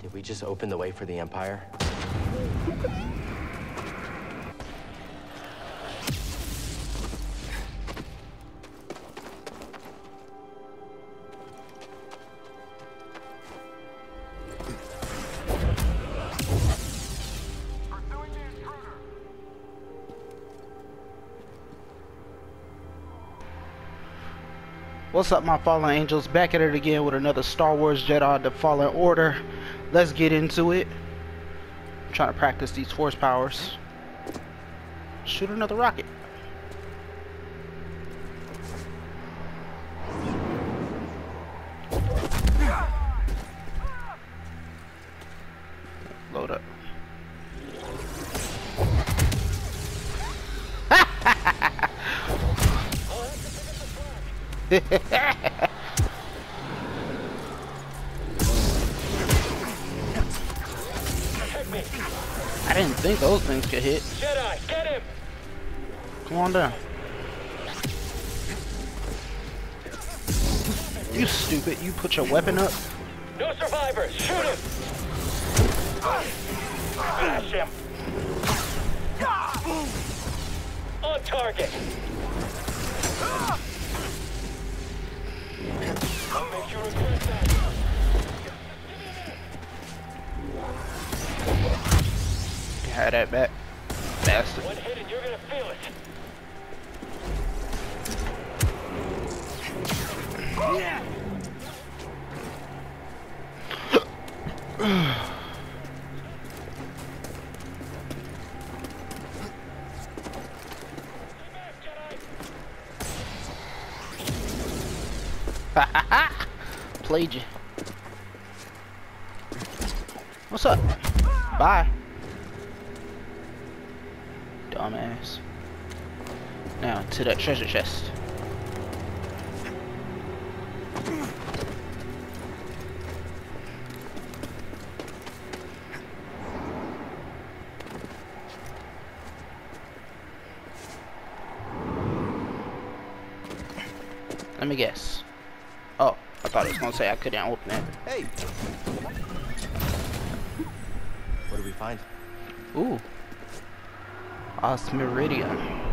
Did we just open the way for the Empire? What's up, my Fallen Angels? Back at it again with another Star Wars Jedi The Fallen Order. Let's get into it. I'm trying to practice these force powers. Shoot another rocket. Load up. I didn't think those things could hit. Jedi, get him! Come on down. You stupid, you put your weapon up. No survivors, shoot him! Smash him! On target! I'll make you regret that. Had that back. Bastard. One hit and you're gonna feel it. Yeah. Played you. What's up? Bye. Dumbass. Now to that treasure chest. Let me guess. Oh. I thought it was gonna say I couldn't open it. Hey! What did we find? Ooh. Osmeridian.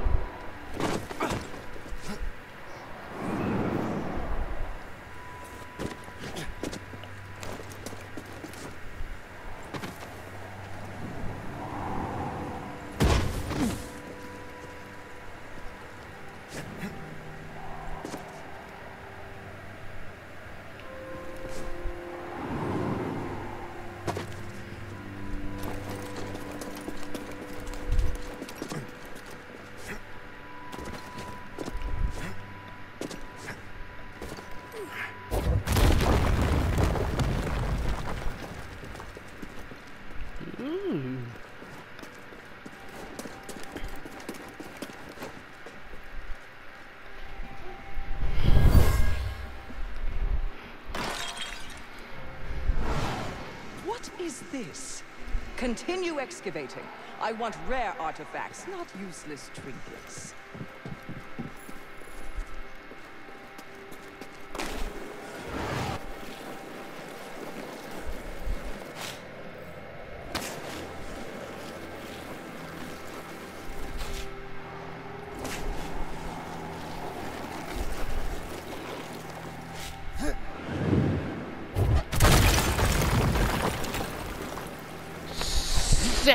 This. Continue excavating. I want rare artifacts, not useless trinkets.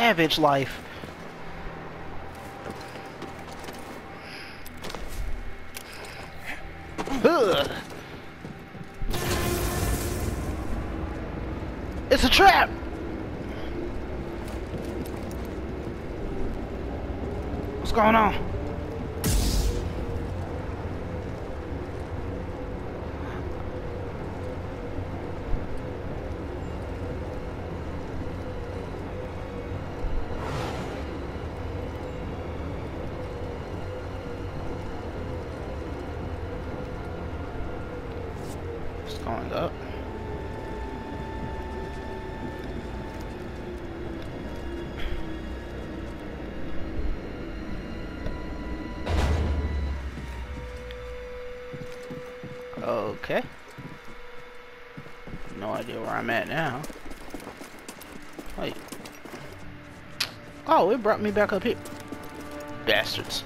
Savage life. Ugh. It's a trap. What's going on? Up. Okay. No idea where I'm at now. Wait. Oh, it brought me back up here. Bastards.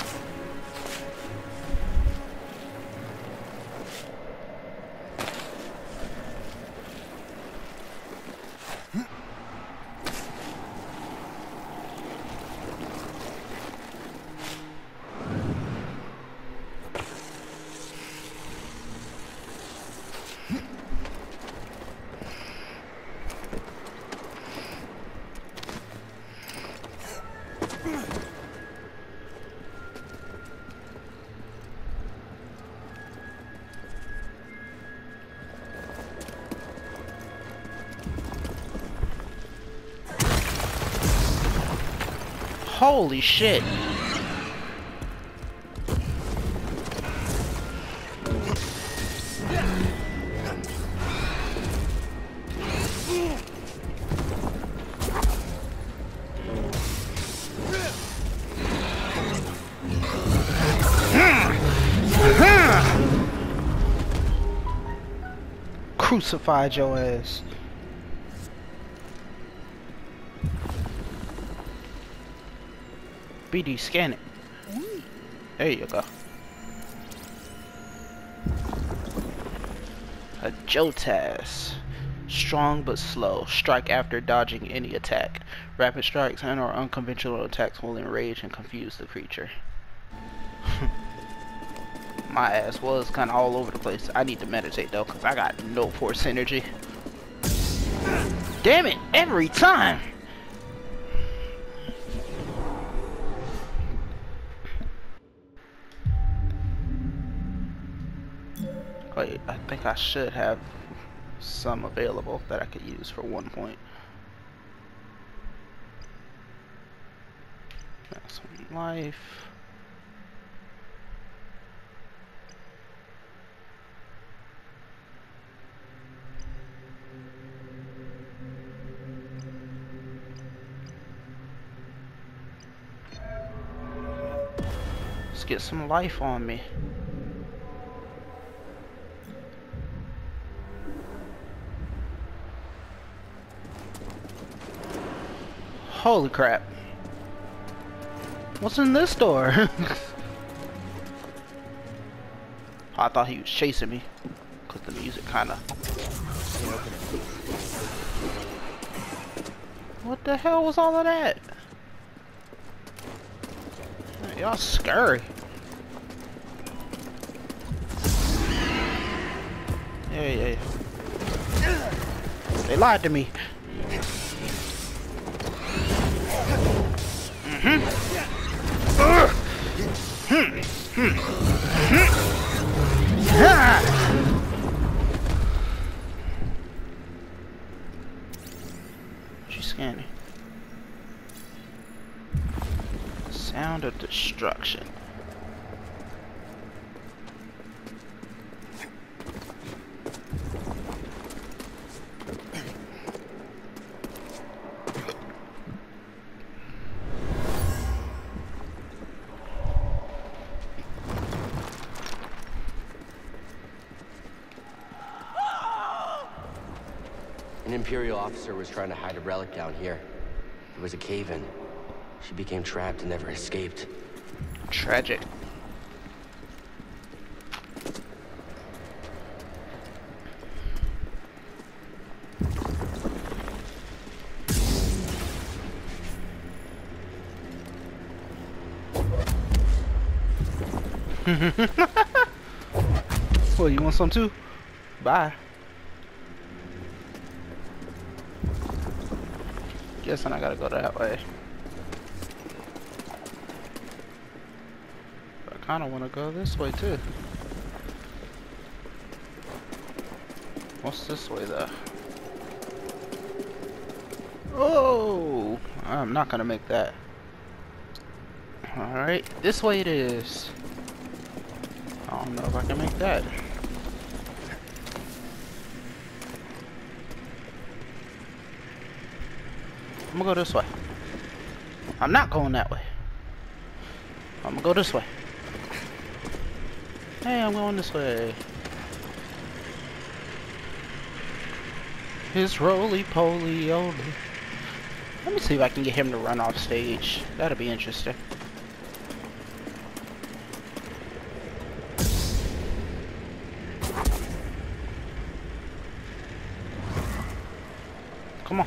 Holy shit. Crucified your ass. BD scan it. There you go. A Jotas. Strong but slow. Strike after dodging any attack. Rapid strikes and or unconventional attacks will enrage and confuse the creature. My ass was kind of all over the place. I need to meditate though because I got no force energy. Damn it, every time! Wait, I think I should have some available that I could use for 1 point. That's 1 life. Let's get some life on me. Holy crap. What's in this door? I thought he was chasing me. Cause the music kinda. What the hell was all of that? Y'all scary. Yeah. They lied to me. She's scanning. Sound of destruction. Imperial officer was trying to hide a relic down here. It was a cave-in. She became trapped and never escaped. Tragic. Well, you want some too? Bye. Guess I gotta go that way. But I kinda wanna go this way too. What's this way though? Oh! I'm not gonna make that. Alright, this way it is. I don't know if I can make that. I'm gonna go this way. I'm not going that way. I'm gonna go this way. Hey, I'm going this way. His roly poly oly. Let me see if I can get him to run off stage. That'll be interesting. Come on.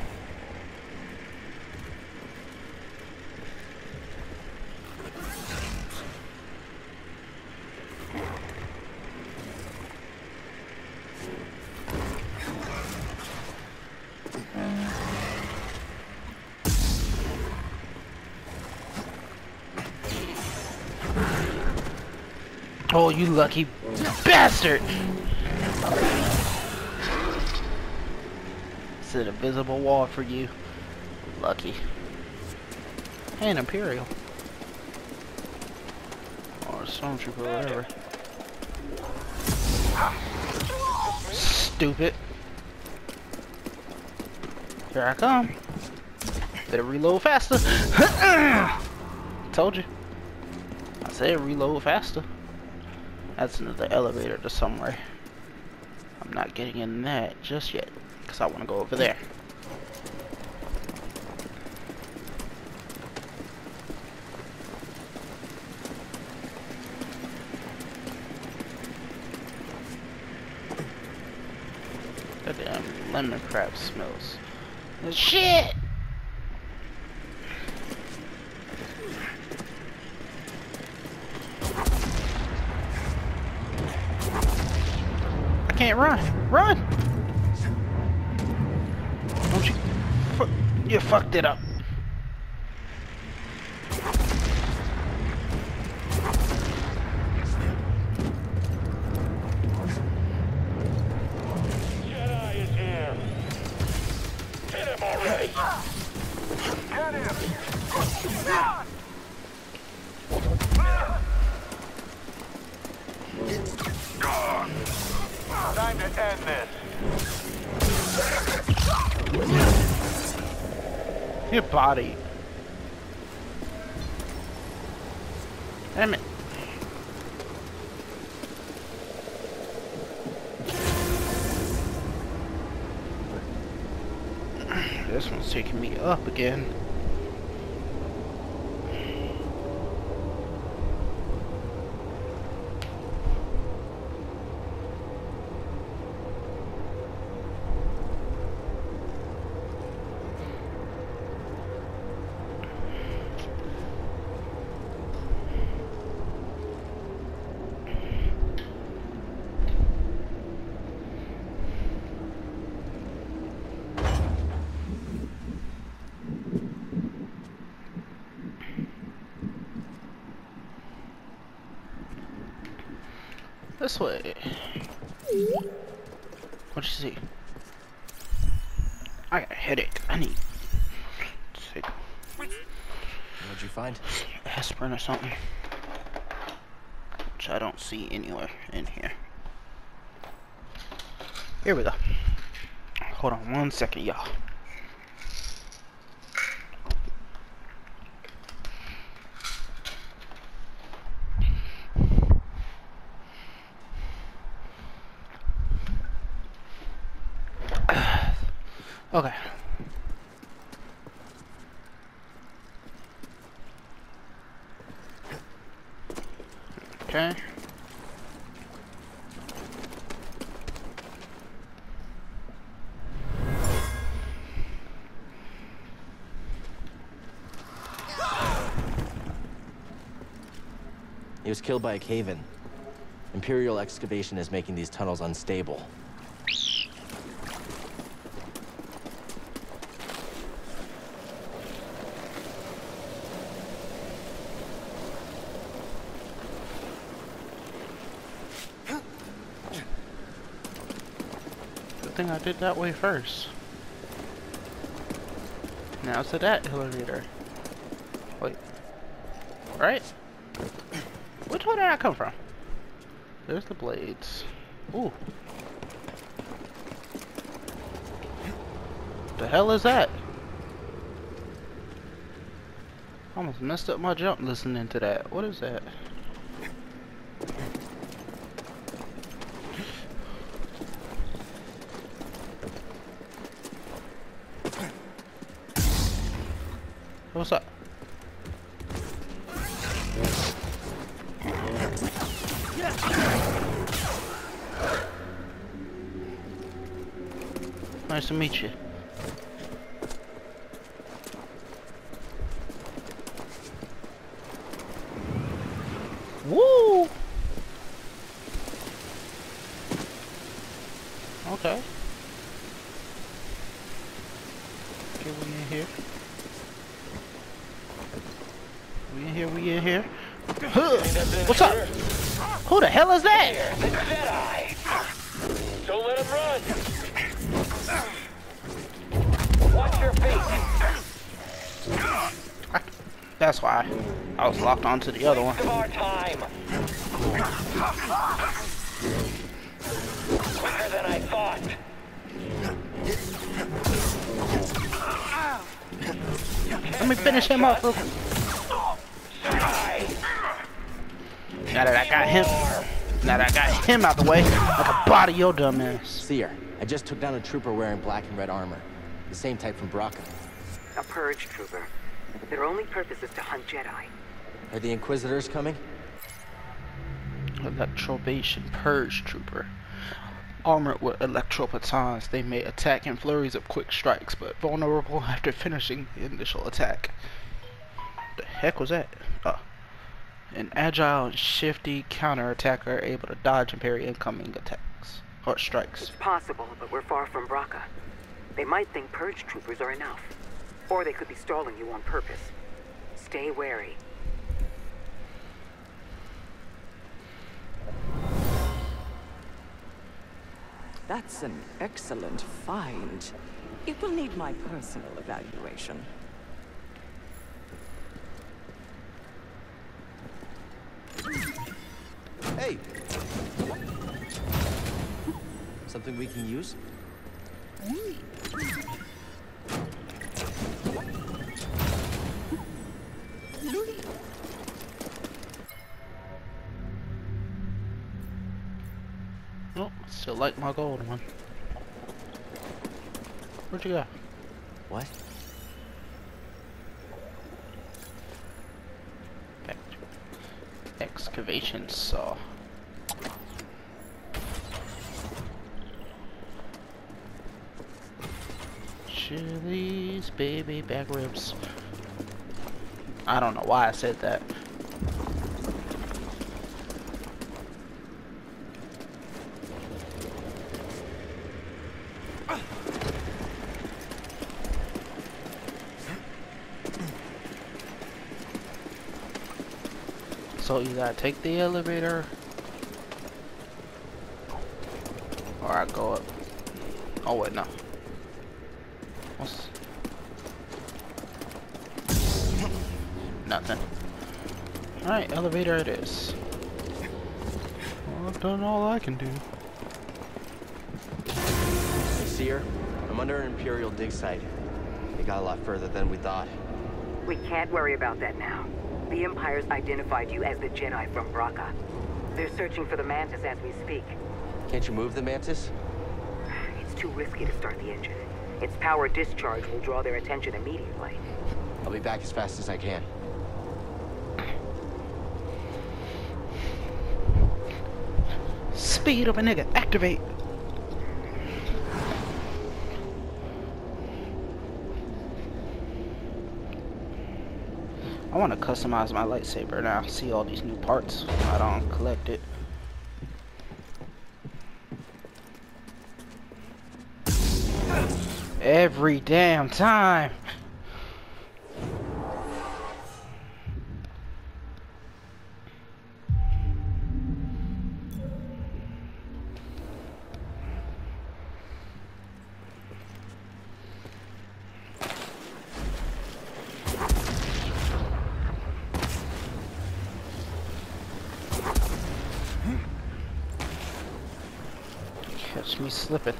Oh, you lucky bastard! It's an invisible wall for you. Lucky. Hey, an Imperial. Or a Stormtrooper, whatever. Stupid. Here I come. Better reload faster. Told you. I said reload faster. That's another elevator to somewhere. I'm not getting in that just yet, because I want to go over there. That damn lemon crab smells. Shit! Can't run. Run! Don't you... you fucked it up. Jedi is here. Hit him already. Get him. Ah! Time to end this. Your body. Damn it. This one's taking me up again. This way. What'd you see? I got a headache. I need sick. What'd you find? Aspirin or something. Which I don't see anywhere in here. Here we go. Hold on one second, y'all. Okay. Okay. He was killed by a cave-in. Imperial excavation is making these tunnels unstable. I did that way first. Now to that elevator. Wait. Right? Which one did I come from? There's the blades. Ooh. The hell is that? Almost messed up my jump listening to that. What is that? What's that? Nice to meet you. Woo! Okay. Okay, we in here. We in here, we in here. Huh. What's up? Who the hell is that? The Jedi. Don't let him run. Watch your feet. That's why I was locked onto the other one. Waste of our time. Quicker than I thought. Let me finish him up. Now that I got him, out the way, I can body your dumb ass. Seer, I just took down a trooper wearing black and red armor, the same type from Bracca. A purge trooper. Their only purpose is to hunt Jedi. Are the Inquisitors coming? Electrobation purge trooper. Armored with electropatons, they may attack in flurries of quick strikes, but vulnerable after finishing the initial attack. The heck was that? Oh. An agile and shifty counter-attacker able to dodge and parry incoming attacks. Or strikes. It's possible, but we're far from Bracca. They might think purge troopers are enough. Or they could be stalling you on purpose. Stay wary. That's an excellent find. It will need my personal evaluation. Hey! Something we can use? Oh, still like my gold one. Where'd you go? What? Excavation saw. Chili's baby back ribs. I don't know why I said that. So either I take the elevator or I go up. Oh wait, no. What's nothing. Alright, elevator it is. Well, I've done all I can do. Seer, I'm under an Imperial dig site. They got a lot further than we thought. We can't worry about that now. The Empire's identified you as the Jedi from Bracca. They're searching for the Mantis as we speak. Can't you move the Mantis? It's too risky to start the engine. Its power discharge will draw their attention immediately. I'll be back as fast as I can. Speed up a nigga, activate! I want to customize my lightsaber now. See all these new parts. I don't collect it. Every damn time. Catch me slipping.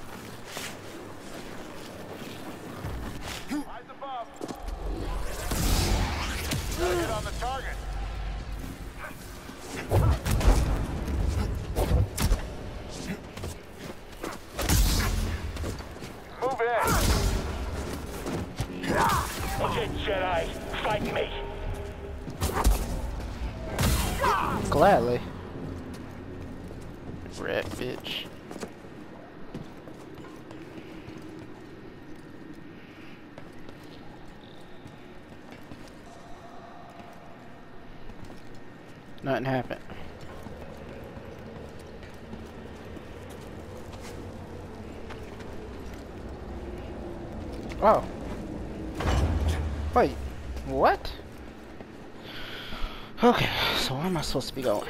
fight me. Gladly. Rat bitch. Nothing happened. Oh. Wait. What? Okay, so where am I supposed to be going?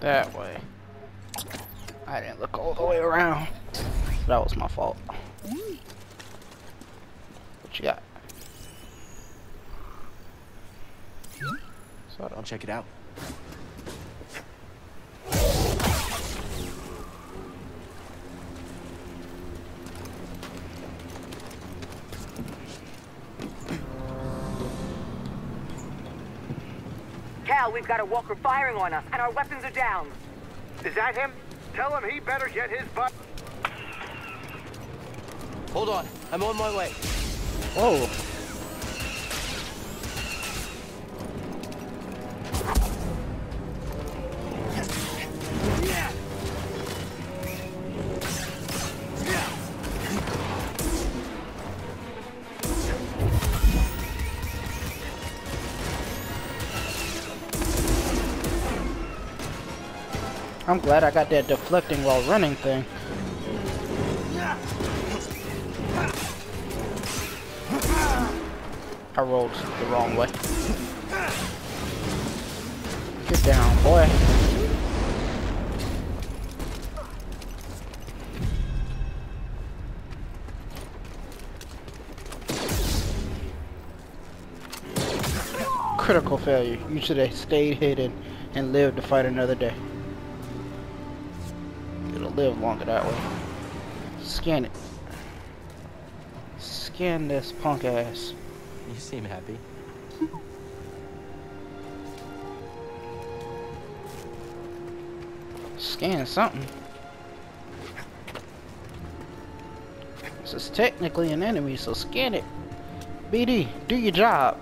That way. I didn't look all the way around. That was my fault. What you got? So I'll check it out. We've got a walker firing on us, and our weapons are down. Is that him? Tell him he better get his butt. Hold on, I'm on my way. Whoa. I'm glad I got that deflecting while running thing. I rolled the wrong way. Get down, boy. Critical failure. You should have stayed hidden and lived to fight another day. Live longer that way. Scan it. Scan this punk ass. You seem happy. Scan something. This is technically an enemy, so scan it. BD, do your job.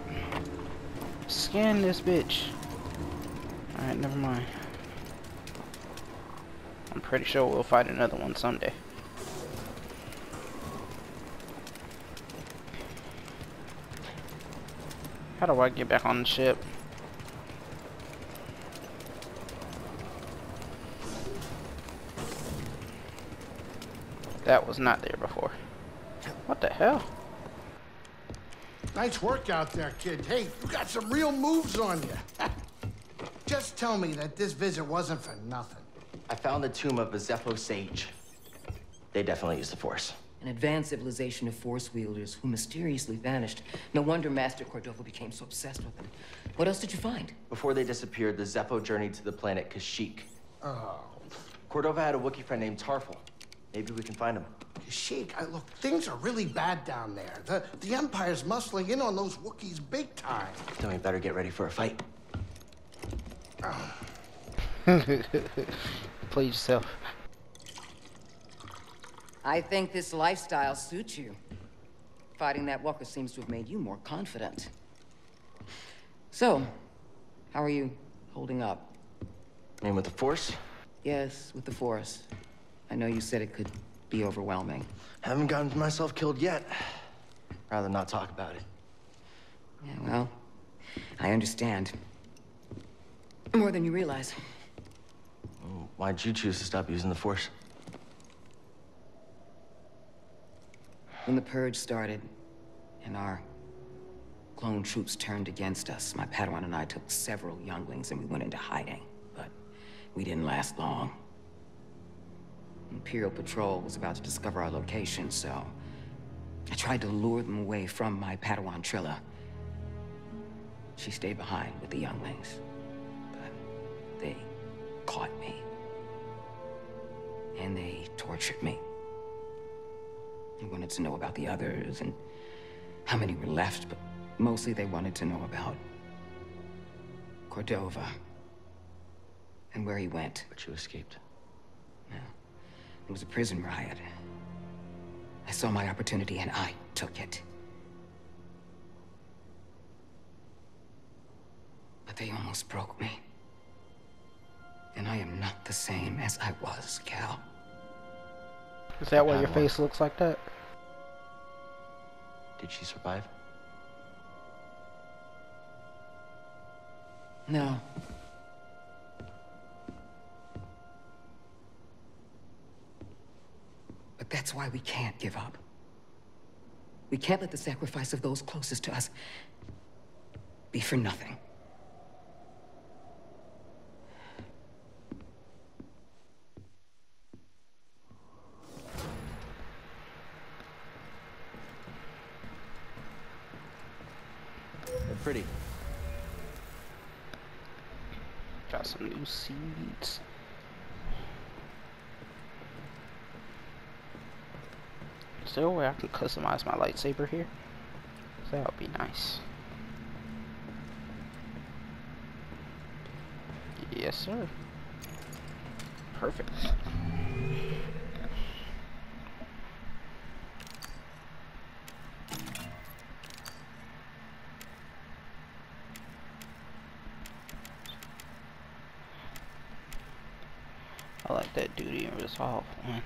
Scan this bitch. Alright, never mind. I'm pretty sure we'll fight another one someday. How do I get back on the ship? That was not there before. What the hell? Nice work out there, kid. Hey, you got some real moves on you. Just tell me that this visit wasn't for nothing. I found the tomb of a Zeffo sage. They definitely used the Force. An advanced civilization of Force wielders who mysteriously vanished. No wonder Master Cordova became so obsessed with them. What else did you find? Before they disappeared, the Zeffo journeyed to the planet Kashyyyk. Oh. Cordova had a Wookiee friend named Tarfful. Maybe we can find him. Kashyyyk, look, things are really bad down there. The Empire's muscling in on those Wookiees big time. Then we better get ready for a fight. Oh. Please yourself. I think this lifestyle suits you. Fighting that walker seems to have made you more confident. So, how are you holding up? I mean, with the Force? Yes, with the Force. I know you said it could be overwhelming. Haven't gotten myself killed yet. Rather not talk about it. Yeah, well, I understand. More than you realize. Oh, why'd you choose to stop using the Force? When the Purge started, and our clone troops turned against us, my Padawan and I took several younglings and we went into hiding. But we didn't last long. Imperial Patrol was about to discover our location, so I tried to lure them away from my Padawan Trilla. She stayed behind with the younglings, but they caught me. And they tortured me. They wanted to know about the others and how many were left, but mostly they wanted to know about Cordova and where he went. But you escaped. No. It was a prison riot. I saw my opportunity and I took it. But they almost broke me. And I am not the same as I was, Cal. Is that why your face looks like that? Did she survive? No. But that's why we can't give up. We can't let the sacrifice of those closest to us be for nothing. Pretty. Got some new seeds. Is there a way I can customize my lightsaber here? That would be nice. Yes, sir. Perfect. I like that duty and resolve one.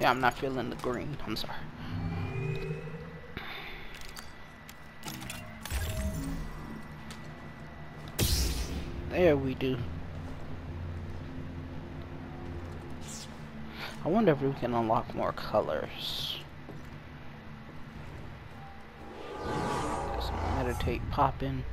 Yeah, I'm not feeling the green. I'm sorry. There we do. I wonder if we can unlock more colors. Just meditate popping.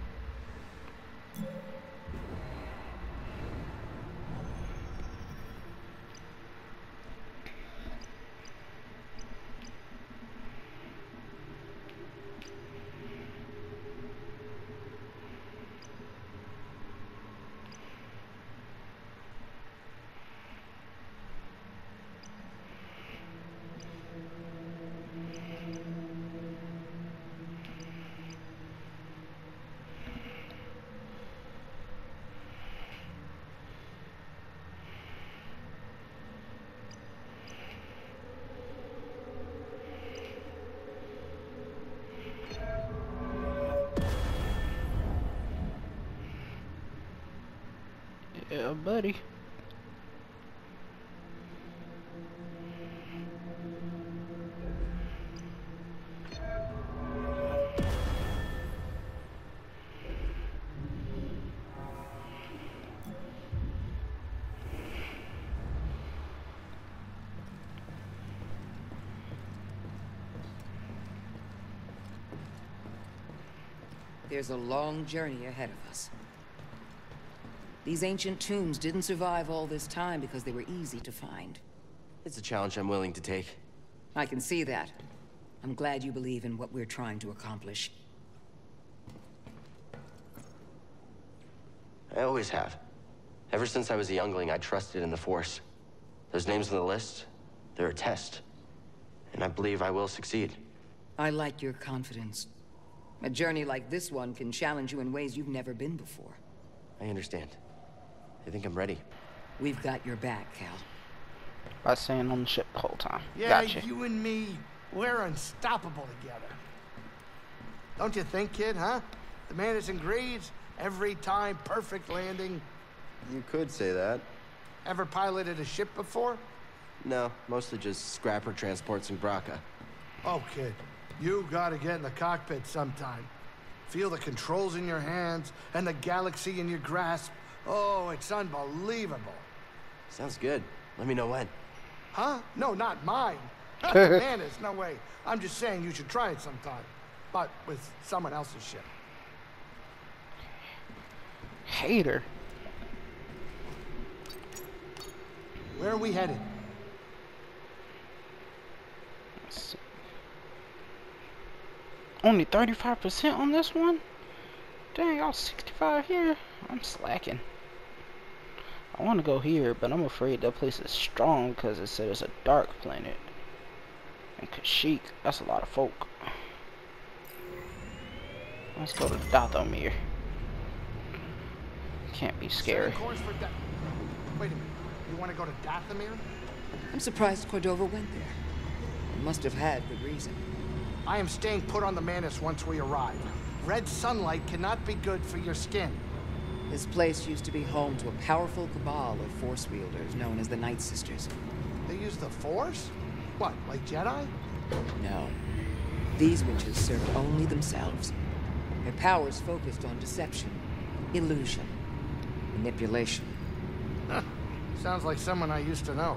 Yeah, buddy. There's a long journey ahead of us. These ancient tombs didn't survive all this time because they were easy to find. It's a challenge I'm willing to take. I can see that. I'm glad you believe in what we're trying to accomplish. I always have. Ever since I was a youngling, I trusted in the Force. Those names on the list, they're a test. And I believe I will succeed. I like your confidence. A journey like this one can challenge you in ways you've never been before. I understand. I think I'm ready. We've got your back, Cal. By staying on the ship the whole time. Yeah, gotcha. You and me, we're unstoppable together. Don't you think, kid, huh? The Mantis agrees every time, perfect landing. You could say that. Ever piloted a ship before? No, mostly just scrapper transports in Bracca. Oh, kid. You gotta get in the cockpit sometime. Feel the controls in your hands and the galaxy in your grasp. Oh, it's unbelievable. Sounds good. Let me know when. Huh? No, not mine. Man, it's no way. I'm just saying you should try it sometime. But with someone else's ship. Hater. Where are we headed? Let's see. Only 35% on this one? Dang, y'all 65 here. I'm slacking. I want to go here, but I'm afraid that place is strong because it said it's a dark planet. And Kashyyyk, that's a lot of folk. Let's go to Dathomir. Can't be scary. Wait a minute. You want to go to Dathomir? I'm surprised Cordova went there. It must have had good reason. I am staying put on the Mantis once we arrive. Red sunlight cannot be good for your skin. This place used to be home to a powerful cabal of Force wielders known as the Nightsisters. They use the Force? What, like Jedi? No. These witches served only themselves. Their powers focused on deception, illusion, manipulation. Sounds like someone I used to know.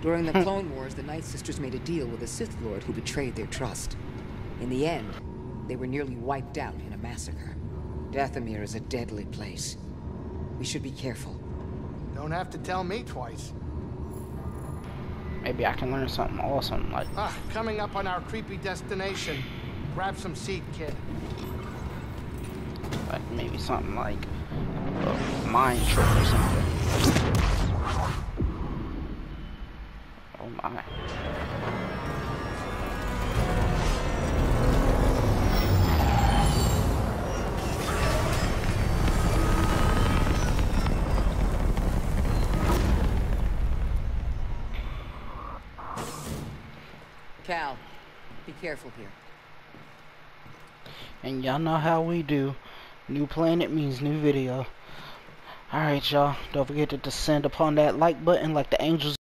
During the Clone Wars, the Nightsisters made a deal with a Sith Lord who betrayed their trust. In the end, they were nearly wiped out in a massacre. Dathomir is a deadly place. We should be careful. Don't have to tell me twice. Maybe I can learn something awesome like... Ah, coming up on our creepy destination. Grab some seat, kid. Like maybe something like a mind trip or something. Oh my. Cal, be careful here. And y'all know how we do. New planet means new video. Alright y'all, don't forget to descend upon that like button like the angels.